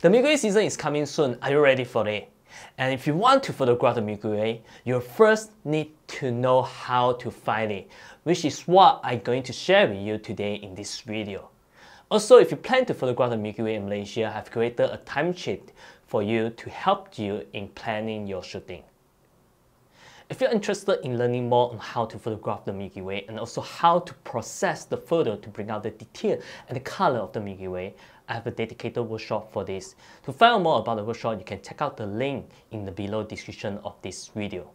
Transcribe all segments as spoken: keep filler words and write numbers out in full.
The Milky Way season is coming soon. Are you ready for it? And if you want to photograph the Milky Way, you first need to know how to find it, which is what I'm going to share with you today in this video. Also, if you plan to photograph the Milky Way in Malaysia, I've created a time sheet for you to help you in planning your shooting. If you're interested in learning more on how to photograph the Milky Way and also how to process the photo to bring out the detail and the color of the Milky Way, I have a dedicated workshop for this. To find out more about the workshop, you can check out the link in the below description of this video.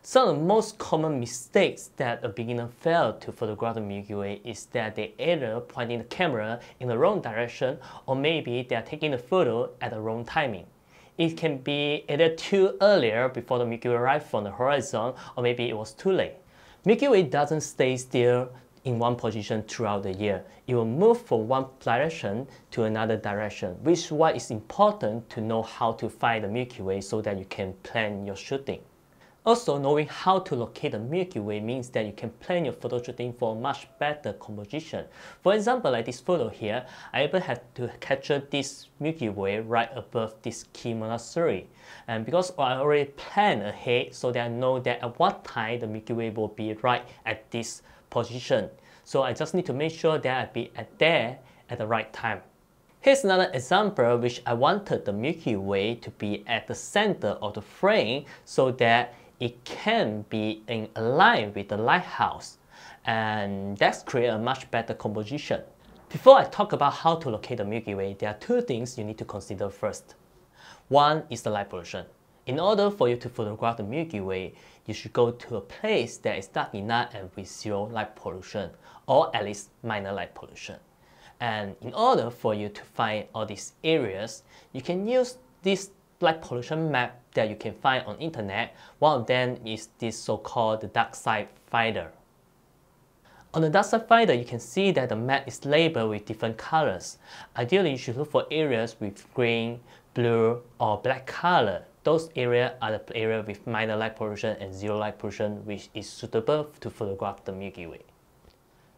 Some of the most common mistakes that a beginner fails to photograph the Milky Way is that they either pointing the camera in the wrong direction or maybe they are taking the photo at the wrong timing. It can be either too earlier before the Milky Way arrived from the horizon, or maybe it was too late. Milky Way doesn't stay still in one position throughout the year. It will move from one direction to another direction, which is why it's important to know how to find the Milky Way so that you can plan your shooting. Also, knowing how to locate the Milky Way means that you can plan your photo shooting for a much better composition. For example, like this photo here, I even had to capture this Milky Way right above this key monastery. And because I already planned ahead, so that I know that at what time the Milky Way will be right at this position. So I just need to make sure that I'll be at there at the right time. Here's another example which I wanted the Milky Way to be at the center of the frame so that it can be in line with the lighthouse, and that's create a much better composition. Before I talk about how to locate the Milky Way, there are two things you need to consider first. One is the light pollution. In order for you to photograph the Milky Way, you should go to a place that is dark enough and with zero light pollution, or at least minor light pollution. And in order for you to find all these areas, you can use this light pollution map that you can find on internet. One of them is this so-called the Dark Site Finder. On the Dark Site Finder, you can see that the map is labeled with different colors. Ideally, you should look for areas with green, blue, or black color. Those areas are the areas with minor light pollution and zero light pollution, which is suitable to photograph the Milky Way.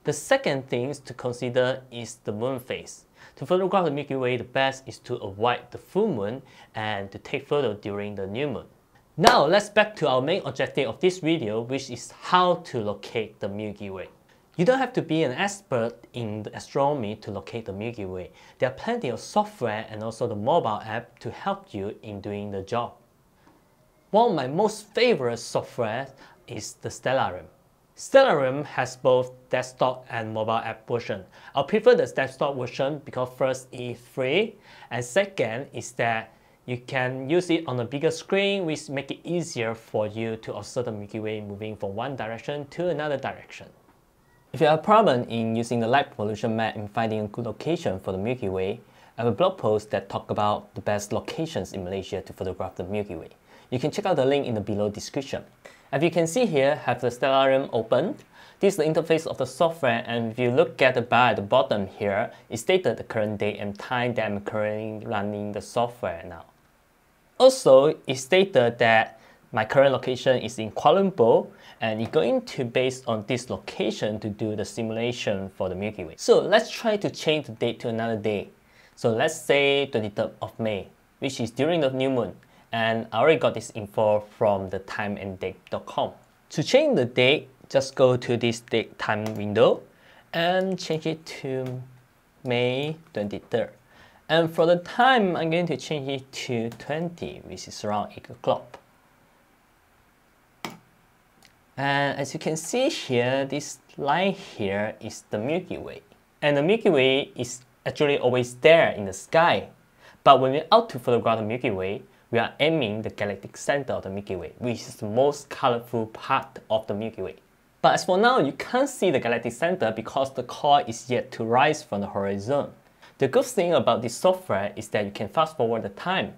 The second thing to consider is the moon phase. To photograph the Milky Way, the best is to avoid the full moon and to take photos during the new moon. Now let's back to our main objective of this video, which is how to locate the Milky Way. You don't have to be an expert in astronomy to locate the Milky Way. There are plenty of software and also the mobile app to help you in doing the job. One of my most favorite software is the Stellarium. Stellarium has both desktop and mobile app version. I prefer the desktop version because first it is free, and second is that you can use it on a bigger screen, which makes it easier for you to observe the Milky Way moving from one direction to another direction. If you have a problem in using the light pollution map and finding a good location for the Milky Way, I have a blog post that talks about the best locations in Malaysia to photograph the Milky Way. You can check out the link in the below description. As you can see here, I have the Stellarium open. This is the interface of the software, and if you look at the bar at the bottom here, it stated the current date and time that I'm currently running the software now. Also, it stated that my current location is in Kuala Lumpur, and it's going to based on this location to do the simulation for the Milky Way. So let's try to change the date to another day. So let's say twenty-third of May, which is during the new moon. And I already got this info from the timeanddate dot com. To change the date, just go to this date time window and change it to May twenty-third. And for the time, I'm going to change it to twenty, which is around eight o'clock. And as you can see here, this line here is the Milky Way. And the Milky Way is actually always there in the sky. But when we're out to photograph the Milky Way, we are aiming the galactic center of the Milky Way, which is the most colorful part of the Milky Way. But as for now, you can't see the galactic center because the core is yet to rise from the horizon. The good thing about this software is that you can fast forward the time,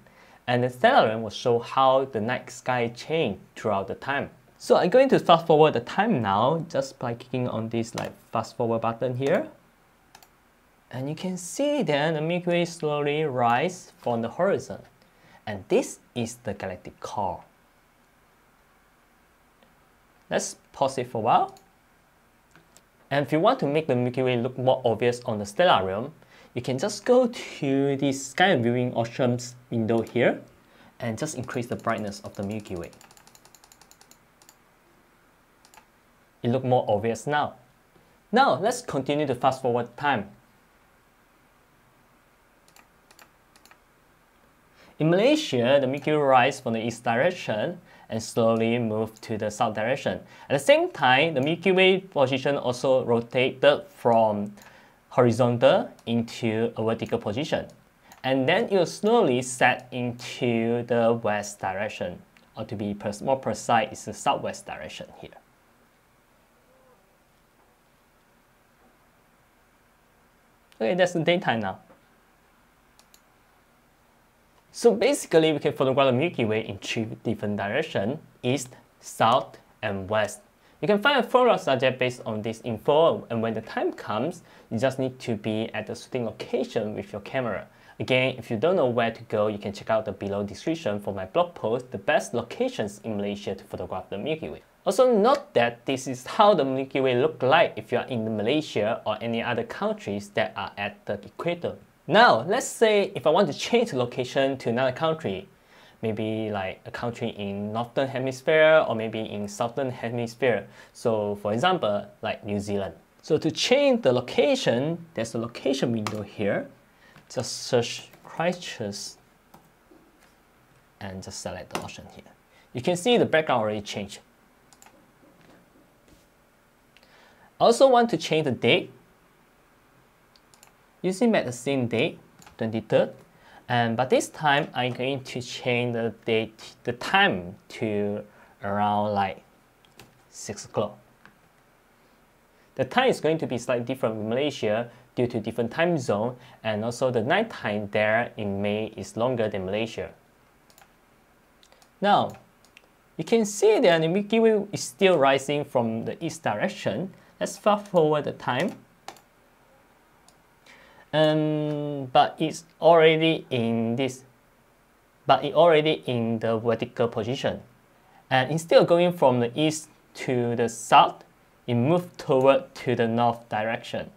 and the Stellarium will show how the night sky changed throughout the time. So I'm going to fast forward the time now, just by clicking on this like fast forward button here. And you can see then the Milky Way slowly rise from the horizon. And this is the galactic core. Let's pause it for a while. And if you want to make the Milky Way look more obvious on the Stellarium, you can just go to the sky viewing options window here and just increase the brightness of the Milky Way. It looks more obvious now. Now let's continue to fast forward time. In Malaysia, the Milky Way rises from the east direction and slowly moved to the south direction. At the same time, the Milky Way position also rotated from horizontal into a vertical position. And then it will slowly set into the west direction, or to be more precise, it's the southwest direction here. Okay, that's the daytime now. So basically, we can photograph the Milky Way in three different directions, east, south, and west. You can find a photo subject based on this info, and when the time comes, you just need to be at the shooting location with your camera. Again, if you don't know where to go, you can check out the below description for my blog post, the best locations in Malaysia to photograph the Milky Way. Also note that this is how the Milky Way looks like if you are in Malaysia or any other countries that are at the equator. Now, let's say if I want to change the location to another country, maybe like a country in Northern Hemisphere or maybe in Southern Hemisphere. So for example, like New Zealand. So to change the location, there's a location window here. Just search Christchurch and just select the option here. You can see the background already changed. I also want to change the date. Using at the same date, twenty-third, and but this time I'm going to change the date, the time to around like six o'clock. The time is going to be slightly different in Malaysia due to different time zone, and also the night time there in May is longer than Malaysia. Now, you can see that the Milky Way is still rising from the east direction. Let's fast forward the time. Um, but it's already in this, but it already in the vertical position. And instead of going from the east to the south, it moved toward to the north direction,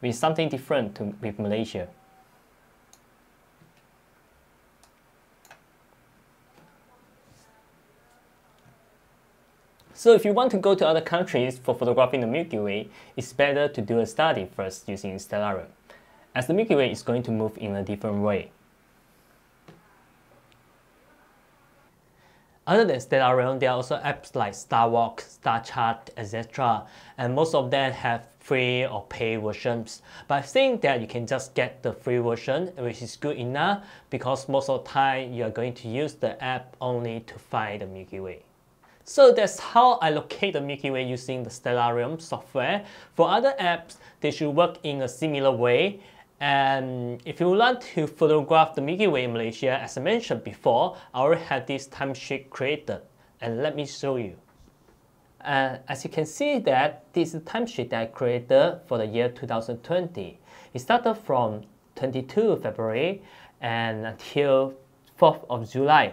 with something different to, with Malaysia. So if you want to go to other countries for photographing the Milky Way, it's better to do a study first using Stellarium, as the Milky Way is going to move in a different way. Other than Stellarium, there are also apps like Star Walk, Star Chart, et cetera. And most of them have free or paid versions. But I think that you can just get the free version, which is good enough, because most of the time you are going to use the app only to find the Milky Way. So that's how I locate the Milky Way using the Stellarium software. For other apps, they should work in a similar way. And if you want to photograph the Milky Way in Malaysia, as I mentioned before, I already have this timesheet created. And let me show you. Uh, as you can see that this is the timesheet that I created for the year two thousand twenty. It started from the twenty-second of February and until fourth of July.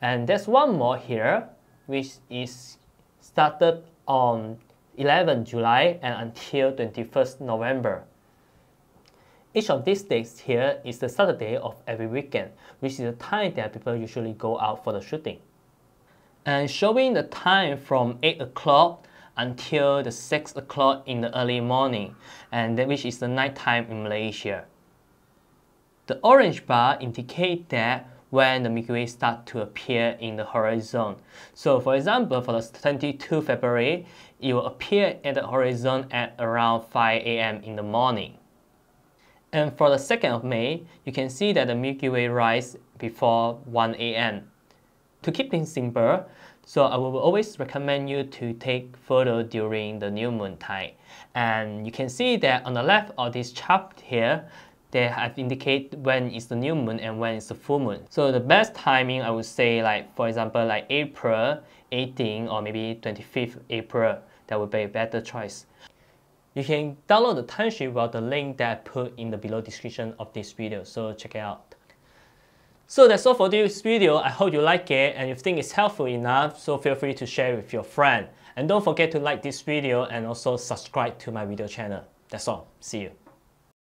And there's one more here, which is started on eleventh of July and until twenty-first of November. Each of these dates here is the Saturday of every weekend, which is the time that people usually go out for the shooting. And showing the time from eight o'clock until the six o'clock in the early morning, and that which is the night time in Malaysia. The orange bar indicates that when the Milky Way starts to appear in the horizon. So for example, for the twenty-second of February, it will appear at the horizon at around five A M in the morning. And for the second of May, you can see that the Milky Way rises before one A M. To keep things simple, so I will always recommend you to take photo during the new moon time. And you can see that on the left of this chart here, they have indicated when is the new moon and when is the full moon. So the best timing, I would say, like for example, like April eighteenth or maybe twenty-fifth April. That would be a better choice. You can download the timesheet via the link that I put in the below description of this video. So check it out. So that's all for this video. I hope you like it, and if you think it's helpful enough, so feel free to share with your friend. And don't forget to like this video and also subscribe to my video channel. That's all. See you.